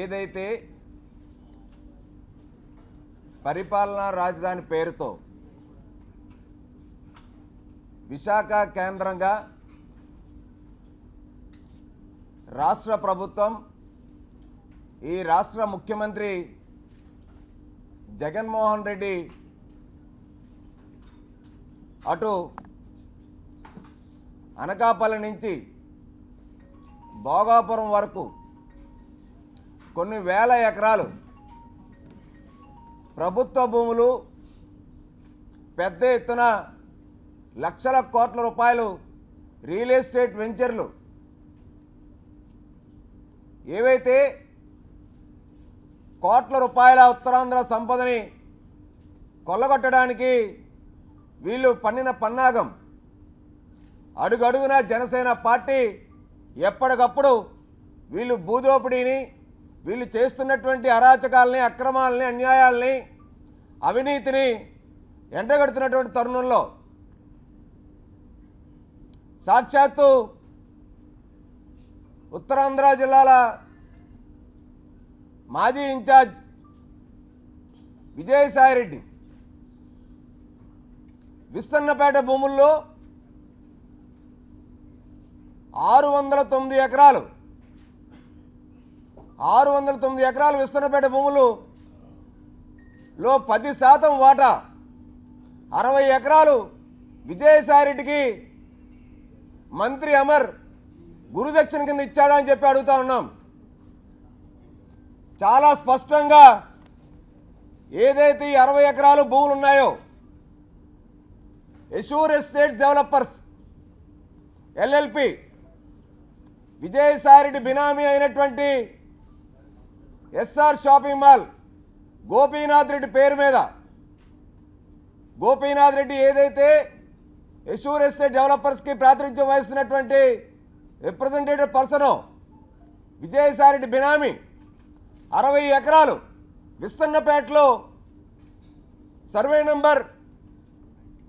ఏదైతే పరిపాలన రాజధాని పేరుతో విశాఖ కేంద్రంగా రాష్ట్ర ప్రభుత్వం ఈ రాష్ట్ర ముఖ్యమంత్రి జగన్మోహన్ రెడ్డి అటు అనకాపల్లి నుంచి భోగాపురం వరకు కొన్ని వేల ఎకరాలు ప్రభుత్వ భూములు పెద్ద ఎత్తున లక్షల కోట్ల రూపాయలు రియల్ ఎస్టేట్ వెంచర్లు ఏవైతే కోట్ల రూపాయల ఉత్తరాంధ్ర సంపదని కొల్లగొట్టడానికి వీళ్ళు పన్నిన పన్నాగం అడుగడుగునా జనసేన పార్టీ ఎప్పటికప్పుడు వీళ్ళు భూదోపిడీని వీళ్ళు చేస్తున్నటువంటి అరాచకాలని అక్రమాలని అన్యాయాలని అవినీతిని ఎండగడుతున్నటువంటి తరుణంలో సాక్షాత్తు ఉత్తరాంధ్ర జిల్లాల మాజీ ఇన్ఛార్జ్ విజయసాయి రెడ్డి విస్సన్నపేట భూముల్లో 609 ఎకరాలు విస్సన్నపేట భూములలో 10% వాటా 60 ఎకరాలు విజయసాయి రెడ్డికి మంత్రి అమర్ గురుదక్షిణ కింద ఇచ్చాడని చెప్పి అడుగుతా ఉన్నాం. చాలా స్పష్టంగా ఏదైతే 60 ఎకరాలు భూములు ఉన్నాయో assure estate developers LLP Vijayasai Reddy బినామీ అయినటువంటి SR shopping mall Gopinath Reddy పేరు మీద గోపీనాథ్ రెడ్డి ఏదైతే ఎషూర్ ఎస్టేట్ డెవలపర్స్కి ప్రాతినిధ్యం వహిస్తున్నటువంటి రిప్రజెంటేటివ్ పర్సను విజయసాయి రెడ్డి బినామీ 60 ఎకరాలు విస్సన్నపేటలో సర్వే నంబర్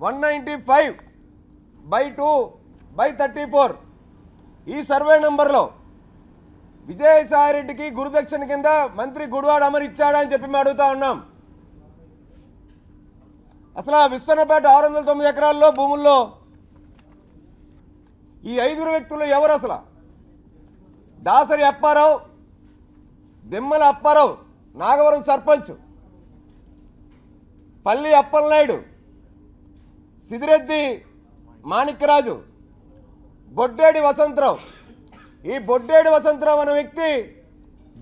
195/2/34 ఈ సర్వే నంబర్లో విజయసాయి రెడ్డికి గురుదక్షిణ కింద మంత్రి గుడివాడ అమర్ ఇచ్చాడని చెప్పి మేము అడుగుతా ఉన్నాం. అసలు ఆ విస్సన్నపేట 609 ఎకరాల్లో భూముల్లో ఈ 5 వ్యక్తులు ఎవరు? అసలు దాసరి అప్పారావు, దిమ్మల అప్పారావు నాగవరం సర్పంచ్, పల్లి అప్పలనాయుడు, సిదిరెద్ది మాణిక్యరాజు, బొడ్డేడి వసంతరావు. ఈ బొడ్డేడి వసంతరావు అనే వ్యక్తి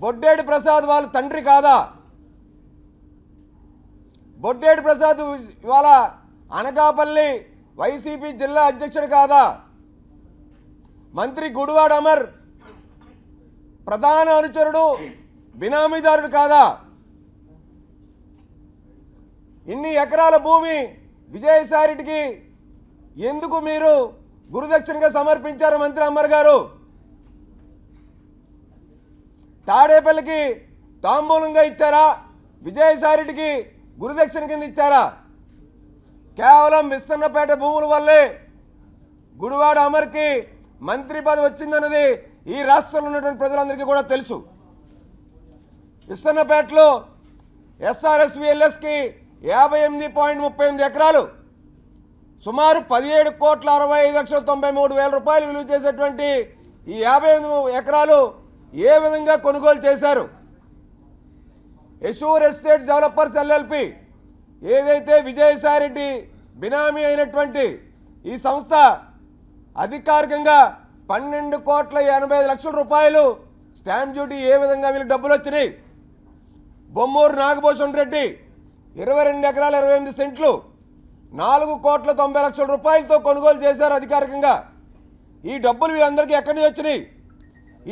బొడ్డేడి ప్రసాద్ వాళ్ళ తండ్రి కాదా? బొడ్డేడి ప్రసాద్ ఇవాళ అనకాపల్లి వైసీపీ జిల్లా అధ్యక్షుడు కాదా? మంత్రి గుడివాడ అమర్ ప్రధాన అనుచరుడు బినామీదారుడు కాదా? ఇన్ని ఎకరాల భూమి విజయసాయి రెడ్డికి ఎందుకు మీరు గురుదక్షిణగా సమర్పించారు మంత్రి అమర్ గారు? తాడేపల్లికి తాంబూలంగా ఇచ్చారా? విజయసాయి రెడ్డికి గురుదక్షిణ కింద ఇచ్చారా? కేవలం విస్సన్నపేట భూముల వల్లే గుడివాడ అమర్కి మంత్రి పదవి వచ్చిందన్నది ఈ రాష్ట్రంలో ఉన్నటువంటి ప్రజలందరికీ కూడా తెలుసు. విస్సన్నపేటలో ఎస్ఆర్ఎస్విఎల్ఎస్కి 58.38 ఎకరాలు సుమారు 17,65,93,000 రూపాయలు విలువ చేసేటువంటి ఈ 58 ఎకరాలు ఏ విధంగా కొనుగోలు చేశారు? ఎషూర్ ఎస్టేట్ డెవలపర్స్ ఎల్ఎల్పి ఏదైతే విజయసాయి రెడ్డి బినామీ అయినటువంటి ఈ సంస్థ అధికారికంగా 12,85,00,000 రూపాయలు స్టాంప్ డ్యూటీ ఏ విధంగా వీళ్ళు డబ్బులు వచ్చినాయి? బొమ్మూరు నాగభూషణ్ రెడ్డి 22 ఎకరాలు 28 సెంట్లు 4,90,00,000 రూపాయలతో కొనుగోలు చేశారు అధికారికంగా. ఈ డబ్బులు వీళ్ళందరికీ ఎక్కడి నుంచి వచ్చినాయి?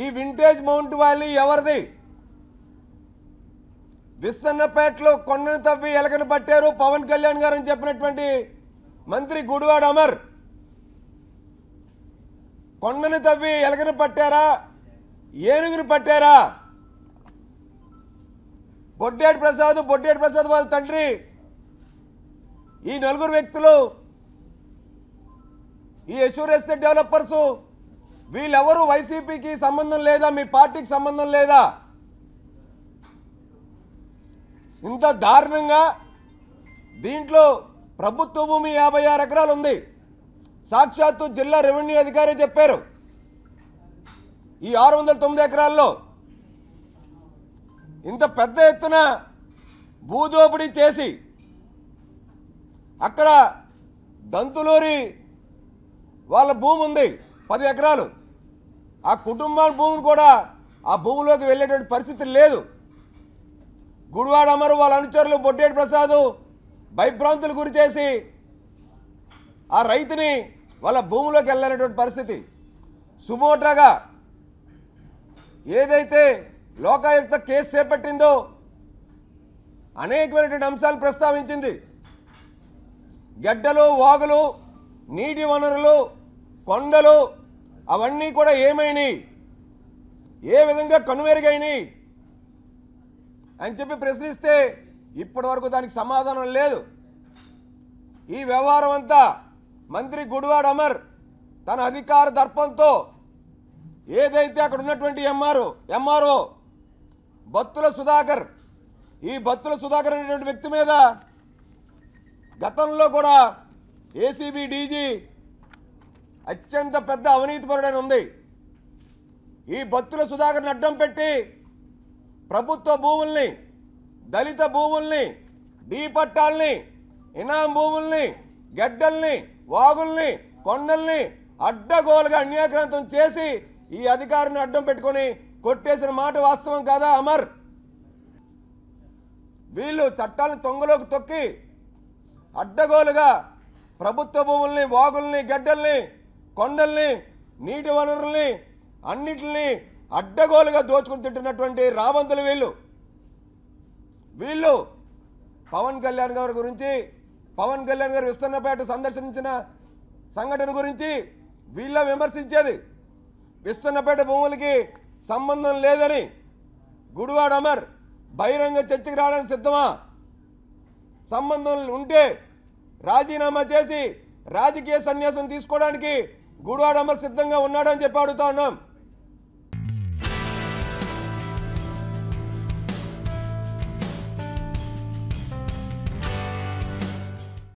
ఈ వింటేజ్ మౌంట్ వ్యాలీ ఎవరిది? విస్సన్నపేటలో కొండను తవ్వి ఎలకను పట్టారు పవన్ కళ్యాణ్ గారు అని చెప్పినటువంటి మంత్రి గుడివాడ అమర్ కొండను తవ్వి ఎలకను పట్టారా? ఏనుగును పట్టారా? బొడ్డేటి ప్రసాద్ వాళ్ళ తండ్రి ఈ 4 వ్యక్తులు ఈ ఎషూర్ ఎస్టేట్ డెవలపర్స్ వీళ్ళెవరు వైసీపీకి సంబంధం లేదా? మీ పార్టీకి సంబంధం లేదా? ఇంత దారుణంగా దీంట్లో ప్రభుత్వ భూమి 56 ఎకరాలు ఉంది. సాక్షాత్తు జిల్లా రెవెన్యూ అధికారి చెప్పారు ఈ 609 ఎకరాల్లో ఇంత పెద్ద ఎత్తున భూదోపిడీ చేసి అక్కడ దంతులూరి వాళ్ళ భూమి ఉంది 10 ఎకరాలు. ఆ కుటుంబం భూమిని కూడా ఆ భూమిలోకి వెళ్ళేటువంటి పరిస్థితి లేదు. గుడివాడ అమరు వాళ్ళ అనుచరులు బొడ్డే ప్రసాద్ భయభ్రాంతులు గురి చేసి ఆ రైతుని వాళ్ళ భూమిలోకి వెళ్ళలేనటువంటి పరిస్థితి. సుమోటాగా ఏదైతే లోకాయుక్త కేసు చేపట్టిందో అనేకమైనటువంటి అంశాలు ప్రస్తావించింది. గడ్డలు, వాగులు, నీటి వనరులు, కొండలు అవన్నీ కూడా ఏమైనాయి, ఏ విధంగా కనుమరుగైనాయి అని చెప్పి ప్రశ్నిస్తే ఇప్పటి వరకు దానికి సమాధానం లేదు. ఈ వ్యవహారం అంతా మంత్రి గుడివాడ అమర్ తన అధికార దర్పంతో ఏదైతే అక్కడ ఉన్నటువంటి ఎంఆర్ఓ బత్తుల సుధాకర్, ఈ బత్తుల సుధాకర్ అనేటువంటి వ్యక్తి మీద గతంలో కూడా ఏసీబీ డీజీ అత్యంత పెద్ద అవినీతి పరుడైన ఉంది. ఈ బత్తుల సుధాకర్ని అడ్డం పెట్టి ప్రభుత్వ భూముల్ని, దళిత భూముల్ని, బీ పట్టాలని, ఇనాం భూముల్ని, గడ్డల్ని, వాగుల్ని, కొండల్ని అడ్డగోలుగా అన్యాక్రాంతం చేసి ఈ అధికారిని అడ్డం పెట్టుకొని కొట్టేసిన మాట వాస్తవం కాదా అమర్? వీళ్ళు చట్టాలను తొంగలోకి తొక్కి అడ్డగోలుగా ప్రభుత్వ భూముల్ని, వాగుల్ని, గడ్డల్ని, కొండల్ని, నీటి వనరుల్ని అన్నిటిని అడ్డగోలుగా దోచుకుని తింటున్నటువంటి రాబంతులు వీళ్ళు. వీళ్ళు పవన్ కళ్యాణ్ గారి గురించి, పవన్ కళ్యాణ్ గారు విస్సన్నపేట సందర్శించిన సంఘటన గురించి వీళ్ళ విమర్శించేది విస్సన్నపేట భూములకి సంబంధం లేదని గుడివాడ అమర్ బహిరంగ చర్చకు రావడానికి సిద్ధమా? సంబంధం ఉంటే రాజీనామా చేసి రాజకీయ సన్యాసం తీసుకోవడానికి గుడివాడ అమర్ సిద్ధంగా ఉన్నాడని చెప్పి అడుగుతా ఉన్నాం.